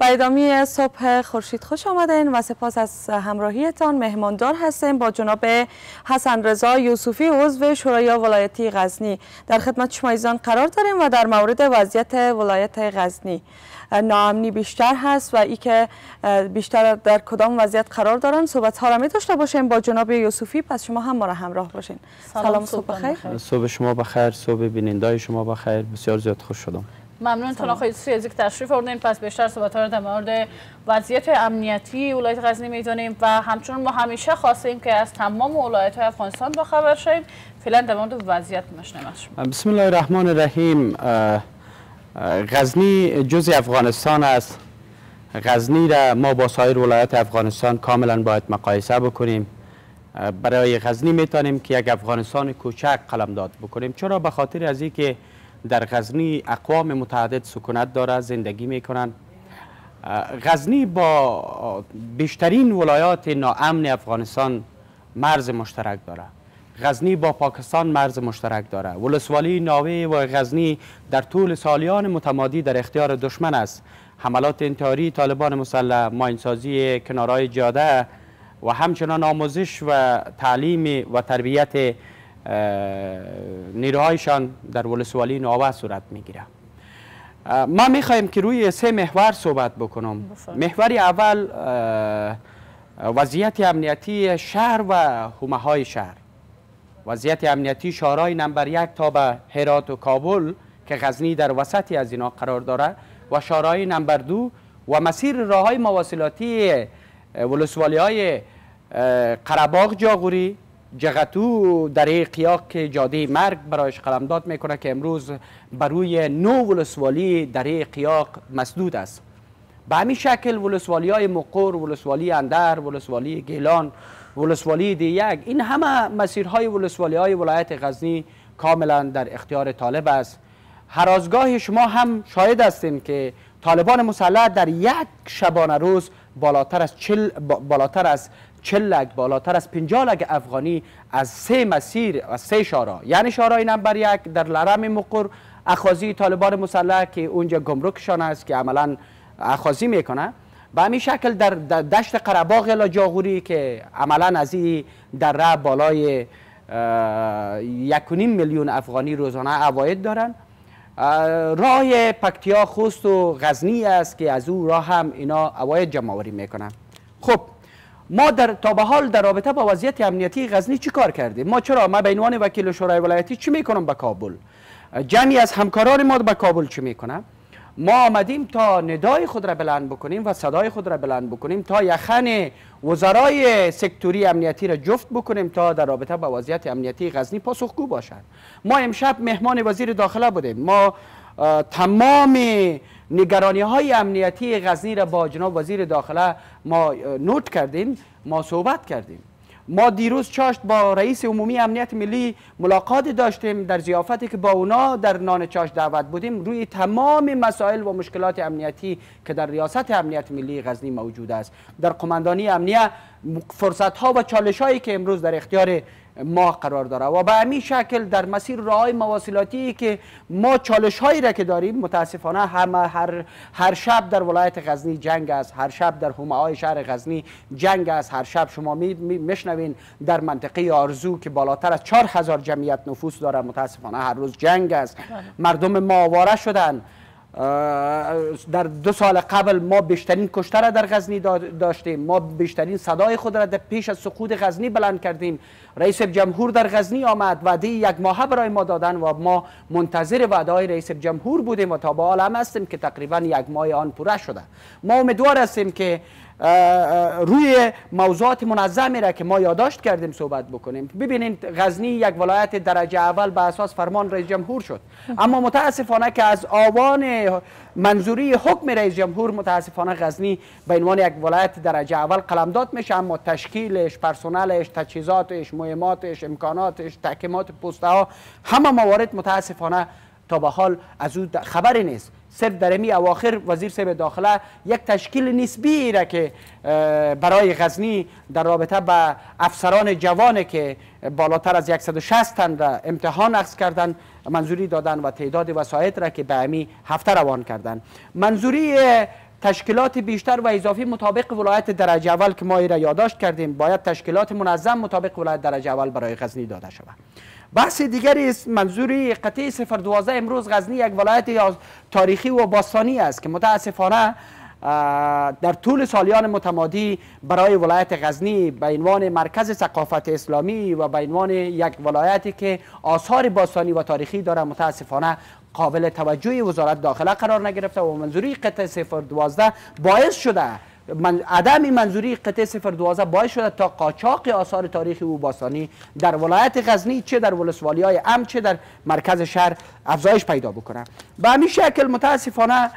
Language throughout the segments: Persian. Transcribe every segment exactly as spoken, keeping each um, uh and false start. با ادامه صبح خورشید خوش آمدین و سپاس از همراهیتان. مهماندار هستیم با جناب حسن رضا یوسفی، عضو شورای ولایتی غزنی. در خدمت شما ایزان قرار داریم و در مورد وضعیت ولایت غزنی، ناامنی بیشتر هست و ای که بیشتر در کدام وضعیت قرار دارن صحبت ها را می داشته باشیم با جناب یوسفی. پس شما هم ما را همراه باشین. سلام، صبح بخیر. صبح شما بخیر، صبح بینندای شما بخیر. بسیار زیاد خوش شدم. ممنون تان آقای یوسفی از اینکه تشریف آوردین. پس بیشتر صحبت‌ها رو در مورد وضعیت امنیتی ولایت غزنی می‌دونیم و همچنین ما همیشه خواستیم که از تمام ولایت‌های افغانستان باخبر شیم. فعلا در مورد وضعیت می‌شنویم. بسم الله الرحمن الرحیم. غزنی جزء افغانستان است. غزنی را ما با سایر ولایت افغانستان کاملا باید مقایسه بکنیم. برای غزنی می‌تونیم که یک افغانستان کوچک قلمداد بکنیم، چرا؟ به خاطر از اینکه در غزنی اقوام متعدد سکونت داره، زندگی میکنند. غزنی با بیشترین ولایات ناامن افغانستان مرز مشترک داره. غزنی با پاکستان مرز مشترک داره. ولسوالی ناوه و غزنی در طول سالیان متمادی در اختیار دشمن است. حملات انتحاری طالبان مسلح، ماینسازی کنارهای جاده و همچنان آموزش و تعلیم و تربیت نیروهایشان در ولسوالی ناوه صورت میگیره. ما میخوایم که روی سه محور صحبت بکنم. محور اول وضعیت امنیتی شهر و حومه های شهر. وضعیت امنیتی شهرهای نمبر یک تا به هرات و کابل که غزنی در وسط از اینا قرار داره و شهرهای نمبر دو و مسیر راه های مواصلاتی ولسوالی های قره باغ، جاغوری، جغتو، دره قیاق که جاده مرگ برایش قلمداد میکنه که امروز بروی نو ولسوالی دره قیاق مسدود است. به همین شکل ولسوالی های مقر، ولسوالی اندر، ولسوالی گیلان، ولسوالی دیگ، این همه مسیرهای ولسوالی های ولایت غزنی کاملا در اختیار طالب است. هرازگاه شما هم شاهد هستیم که طالبان مسلح در یک شبانه روز بالاتر از چل بالاتر از چلک بالاتر از پنجالک افغانی از سه مسیر از سه شارا، یعنی شارای نمبر یک در لرم مقر اخاذی طالبان مسلح که اونجا گمرکشان است که عملا اخاذی میکنه، به همین شکل در دشت قره باغ یا جاغوری که عملا از این دره بالای یک و نیم میلیون افغانی روزانه عواید دارن. راه پکتیا خوست و غزنی است که از او راه هم اینا عواید جمع آوری میکنن. خب ما در تا به حال در رابطه با وضعیت امنیتی غزنی چی کار کردیم؟ ما چرا ما به عنوان وکیل شورای ولایتی چی میکنم به کابل؟ جمعی از همکاران ما به کابل چی میکنم؟ ما آمدیم تا ندای خود را بلند بکنیم و صدای خود را بلند بکنیم تا یخن وزرای سکتوری امنیتی را جفت بکنیم تا در رابطه با وضعیت امنیتی غزنی پاسخگو باشند. ما امشب مهمان وزیر داخله بودیم. ما تمام نگرانی های امنیتی غزنی را با جناب وزیر داخله ما نوت کردیم، ما صحبت کردیم. ما دیروز چاشت با رئیس عمومی امنیت ملی ملاقات داشتیم. در ضیافتی که با اونا در نان چاشت دعوت بودیم روی تمام مسائل و مشکلات امنیتی که در ریاست امنیت ملی غزنی موجود است، در قماندانی امنیه فرصت ها و چالش هایی که امروز در اختیار ما قرار داره و به همین شکل در مسیر راههای مواصلاتی که ما چالش هایی را که داریم متاسفانه هم هر هر شب در ولایت غزنی جنگ است، هر شب در حومه های شهر غزنی جنگ است، هر شب شما می میشنوین در منطقه آرزو که بالاتر از چهار هزار جمعیت نفوس داره متاسفانه هر روز جنگ است. مردم ما آواره شدن. در دو سال قبل ما بیشترین کشته را در غزنی داشتیم، ما بیشترین صدای خود را در پیش از سقوط غزنی بلند کردیم. رئیس جمهور در غزنی آمد، وعده یک ماه برای ما دادن و ما منتظر وعده های رئیس جمهور بودیم و تا به حال هم هستیم که تقریبا یک ماه آن پوره شده. ما امیدوار هستیم که روی موضوعات منظمی را که ما یادداشت کردیم صحبت بکنیم. ببینید غزنی یک ولایت درجه اول به اساس فرمان رئیس جمهور شد، اما متاسفانه که از آوان منظوری حکم رئیس جمهور متاسفانه غزنی به عنوان یک ولایت درجه اول قلمداد میشه، اما تشکیلش، پرسنلش، تجهیزاتش، مهماتش، امکاناتش، تحکیمات پسته ها، همه موارد متاسفانه تا به حال از او خبری نیست. صرف در امی اواخر وزیر صاحب داخله یک تشکیل نسبی را که برای غزنی در رابطه با افسران جوان که بالاتر از صد و شصت تن را امتحان اخذ کردن منظوری دادن و تعداد وسایط را که به امی هفته روان کردن. منظوری تشکیلات بیشتر و اضافی مطابق ولایت درجه اول که ما ایرا یادداشت کردیم باید تشکیلات منظم مطابق ولایت درجه اول برای غزنی داده شود. بحث دیگری منظوری قطعه صفر دوازده. امروز غزنی یک ولایت تاریخی و باستانی است که متاسفانه در طول سالیان متمادی برای ولایت غزنی به عنوان مرکز ثقافت اسلامی و به عنوان یک ولایتی که آثار باستانی و تاریخی داره متاسفانه قابل توجه وزارت داخله قرار نگرفته و منظوری قطعه صفر دوازده باعث شده من عدم منظوری قطعه صفر دوازده باعث شده تا قاچاق آثار تاریخی و باستانی در ولایت غزنی چه در ولسوالی‌های عم چه در مرکز شهر افزایش پیدا بکنه. به همین شکل متاسفانه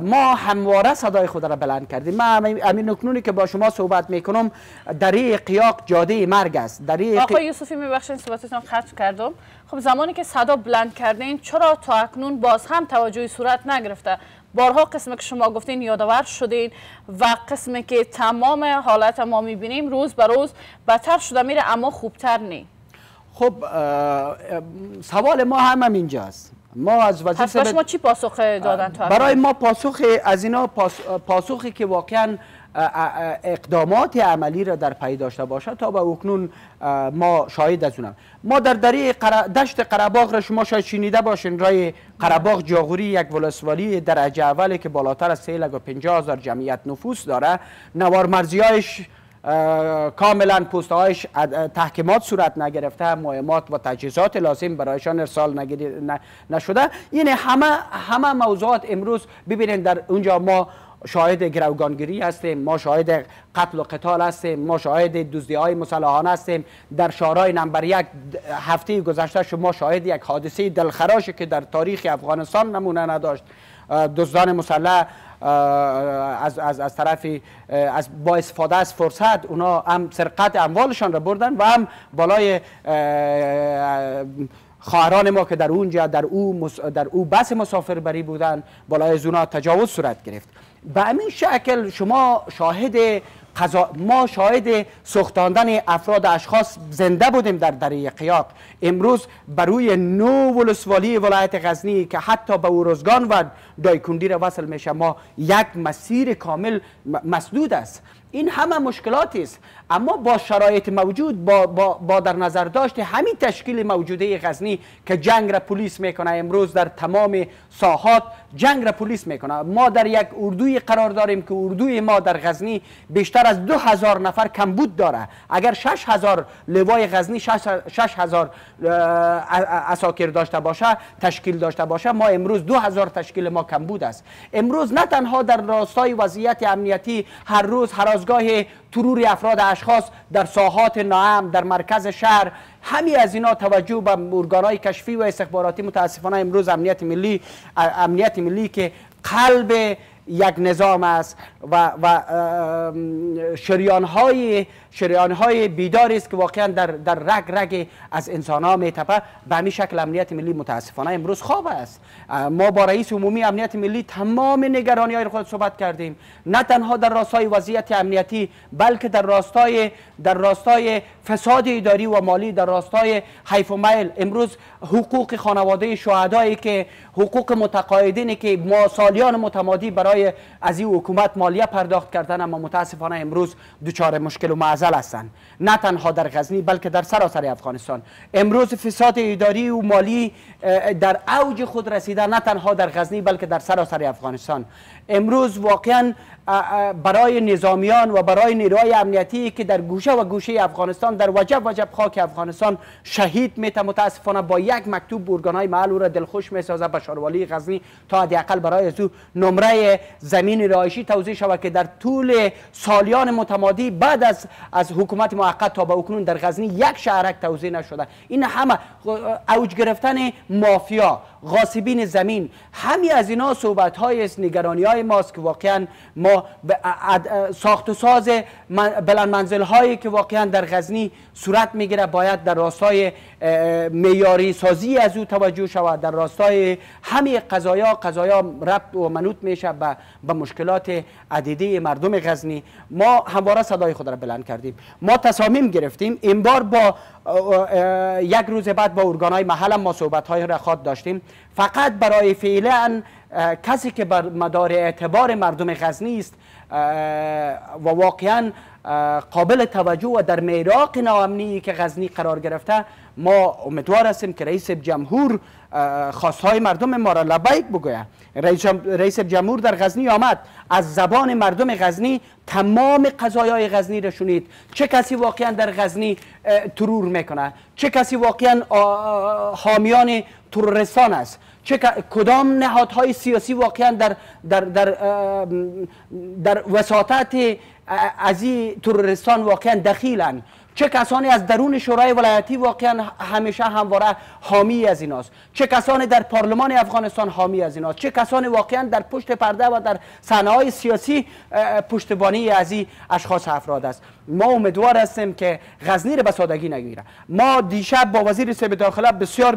ما همواره صدای خود را بلند کردیم. من امین اکنونی که با شما صحبت میکنم دره قیاق جاده مرگ است. آقای یوسفی میبخشین صحبتتون قطع کردم. خب زمانی که صدا بلند کردین چرا تا اکنون باز هم توجهی صورت نگرفته؟ بارها قسمی که شما گفتین یادآور شدین و قسمی که تمام حالت ما میبینیم روز به روز بدتر شده میره اما خوبتر نی. خب سوال ما هم هم اینجاست. ما از وزیر شما چی پاسخ دادن؟ تا برای ما پاسخ از اینا پاس، پاسخی که واقعا اقدامات عملی را در پی داشته باشد تا به اکنون ما شاهد از اونم. ما در دره دشت قره باغ را شما شاید شنیده باشین. رای قره باغ جاغوری یک ولسوالی درجه اولی که بالاتر از سه و پنجاه هزار جمعیت نفوس داره، نوارمرزی‌هایش کاملا پوستهایش تحکیمات صورت نگرفته، مهمات و تجهیزات لازم برایشان ارسال نشده. یعنی همه همه موضوعات امروز ببینید در اونجا ما شاهد گروگانگیری هستیم، ما شاهد قتل و قتال هستیم، ما شاهد دزدی های مسلحانه هستیم. در شهرهای نمبر یک هفته گذشته شما شاهد یک حادثه دلخراشی که در تاریخ افغانستان نمونه نداشت. دزدان مسلح از از از طرف از با استفاده از فرصت اونا هم سرقت اموالشان را بردن و هم بالای خواهران ما که در اونجا در او در او بس مسافربری بودن بالای زونا تجاوز صورت گرفت. به همین شکل شما شاهد قضا... ما شاهد سوختاندن افراد اشخاص زنده بودیم در دره قیاق. امروز بر روی نو ولسوالی ولایت غزنی که حتی به ورزگان و دایکوندی را وصل میشه ما یک مسیر کامل مسدود است. این همه مشکلاتی است، اما با شرایط موجود با, با, با در نظر داشت همین تشکیل موجوده غزنی که جنگ را پلیس میکنه. امروز در تمام ساحات جنگ را پلیس میکنه. ما در یک اردوی قرار داریم که اردوی ما در غزنی بیشتر از دو هزار نفر کمبود داره. اگر شش هزار لوای غزنی شش هزار اساکر داشته باشه تشکیل داشته باشه ما امروز دو هزار تشکیل ما کمبود است. امروز نه تنها در راستای وضعیت امنیتی هر روز هر گاهی ترور افراد اشخاص در ساحات ناام در مرکز شهر همین از اینا توجه به ارگانهای کشفی و استخباراتی متاسفانه امروز امنیت ملی امنیت ملی که قلب یک نظام است و و شریانهای شریانهای بیدار است که واقعا در در رگ رگ از انسان ها میتپه. به همین شکل امنیت ملی متاسفانه امروز خواب است. ما با رئیس عمومی امنیت ملی تمام نگرانی های خود صحبت کردیم، نه تنها در راستای وضعیت امنیتی بلکه در راستای در راستای فساد اداری و مالی، در راستای حیف و میل. امروز حقوق خانواده شهدایی که حقوق متقاعدینی که ما سالیان متمادی برای از این حکومت مالیه پرداخت کردن اما متاسفانه امروز دوچار مشکل و معضل هستند، نه تنها در غزنی بلکه در سراسر افغانستان. امروز فساد اداری و مالی در اوج خود رسیده، نه تنها در غزنی بلکه در سراسر افغانستان. امروز واقعا برای نظامیان و برای نیروهای امنیتی که در گوشه و گوشه افغانستان در وجب وجب خاک افغانستان شهید میته متاسفانه با یک مکتوب ارگانهای محل او را دلخوش میسازه به شاروالی غزنی تا حداقل برای از او نمره زمین رایشی توزیع شود که در طول سالیان متمادی بعد از از حکومت موقت تا به اکنون در غزنی یک شهرک توزیع نشده. این همه اوج گرفتن مافیا، غاصبین زمین، همین از اینا صحبت های نگرانی های ماست که واقعا ما ساخت و ساز بلند منزل هایی که واقعا در غزنی صورت میگیره باید در راستای معیاری سازی از او توجه شود. در راستای همه قضایا قضایا ربط و منوط میشه به به مشکلات عدیده مردم غزنی. ما همواره صدای خود را بلند کردیم. ما تصامیم گرفتیم. این بار با یک روز بعد با ارگانهای محل ما صحبت های رخات داشتیم. فقط برای فعلا کسی که بر مدار اعتبار مردم غزنی است و واقعا قابل توجه و در میراق ناامنی که غزنی قرار گرفته، ما امیدوار هستیم که رئیس جمهور خواستهای مردم ما را لبیک بگوید. رئیس جمهور در غزنی آمد، از زبان مردم غزنی تمام قضایای غزنی را شنید. چه کسی واقعا در غزنی ترور میکنه، چه کسی واقعا حامیان ترورستان است، چه کدام نهادهای سیاسی واقعا در در در در وساطت از این ترورستان واقعا دخیلن، چه کسانی از درون شورای ولایتی واقعا همیشه همواره حامی از ایناست، چه کسانی در پارلمان افغانستان حامی از ایناست، چه کسانی واقعا در پشت پرده و در صحنه های سیاسی پشتیبانی از این اشخاص افراد است. ما امیدوار هستیم که غزنی را به سادگی نگیره. ما دیشب با وزیر سیب داخله بسیار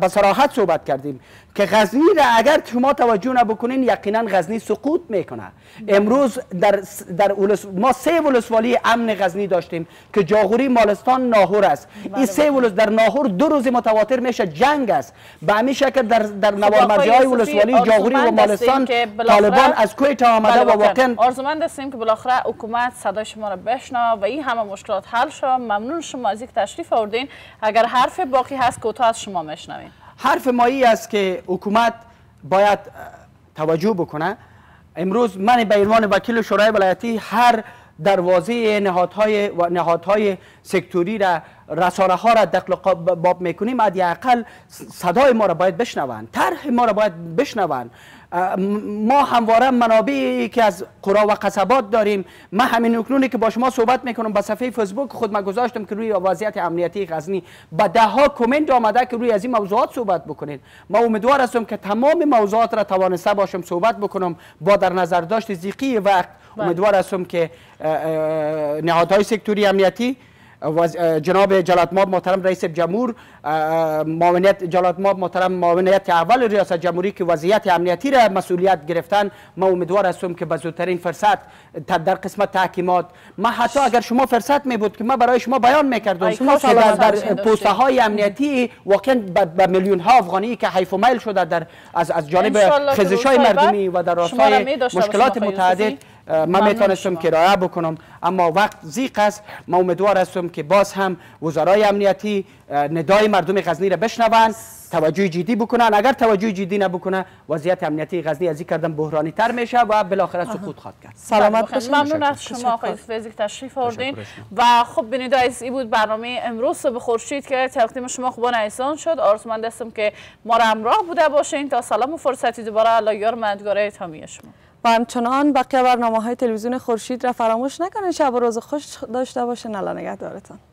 به صراحت صحبت کردیم که غزنی را اگر شما توجه نبکنین یقینا غزنی سقوط میکنه. امروز در در ما سه ولسوالی امن غزنی داشتیم که جاغوری، مالستان، ناهور است. این سه ولس در ناهور دو روز متواتر میشه جنگ است. به همین شکل در در نوارمرجای ولسوالی جاغوری و مالستان طالبان از کویت آمده و واقعا آرزومند هستیم که بالاخره حکومت صدای شما را بشنوه و این همه مشکلات حل شود. ممنون شما از اینکه تشریف آوردین. اگر حرف باقی هست کوتاه از شما میشنویم. حرف ما این است که حکومت باید توجه بکنه. امروز من به عنوان وکیل شورای ولایتی هر دروازه نهادهای و نهادهای سکتوری را رسانه ها را دخل باب میکنیم، حداقل صدای ما را باید بشنوند، طرح ما را باید بشنوند. ما همواره منابعی که از قرا و قصبات داریم، من همین اکنونی که با شما صحبت میکنم با صفحه فیسبوک خود من گذاشتم که روی وضعیت امنیتی غزنی با ده ها کامنت آمده که روی از این موضوعات صحبت بکنید. ما امیدوار هستم که تمام موضوعات را توانسته باشم صحبت بکنم با در نظر داشت ضیقی وقت. امیدوار هستم که نهادهای سکتوری امنیتی جناب جلالتمآب محترم رئیس جمهور، معاونت جلالتمآب محترم معاونت اول ریاست جمهوری که وضعیت امنیتی را مسئولیت گرفتن، ما امیدوار هستم که به زودترین فرصت در قسمت تحکیمات، ما حتی اگر شما فرصت می بود که ما برای شما بیان میکردم شما در پوسته های امنیتی واقعا به میلیون ها افغانی که حیف و میل شده در از از جانب خیزش های مردمی و در راستای مشکلات متعدد من میتونستم کرایه بکنم، اما وقت ضیق است. ما امیدوار هستم که باز هم وزرای امنیتی ندای مردم غزنی را بشنوند، توجه جدی بکنن. اگر توجه جدی نبکنه وضعیت امنیتی غزنی از این کردن بهرانی تر میشه و بالاخره سقوط خواهد کرد. سلامت باشید. ممنون از شما آقای فیزیک تشریف آوردین و خب بینید این بود برنامه امروز صبح خورشید که تقدیم شما خوبان ایسان شد. آرزومند هستم که ما را همراه بوده باشین تا سلام و فرصتی دوباره الله یار مددگار تامیه شما. و همچنان بقیه برنامه های تلویزیون خورشید را فراموش نکنید. شب و روز خوش داشته باشین. الله نگهدارتان.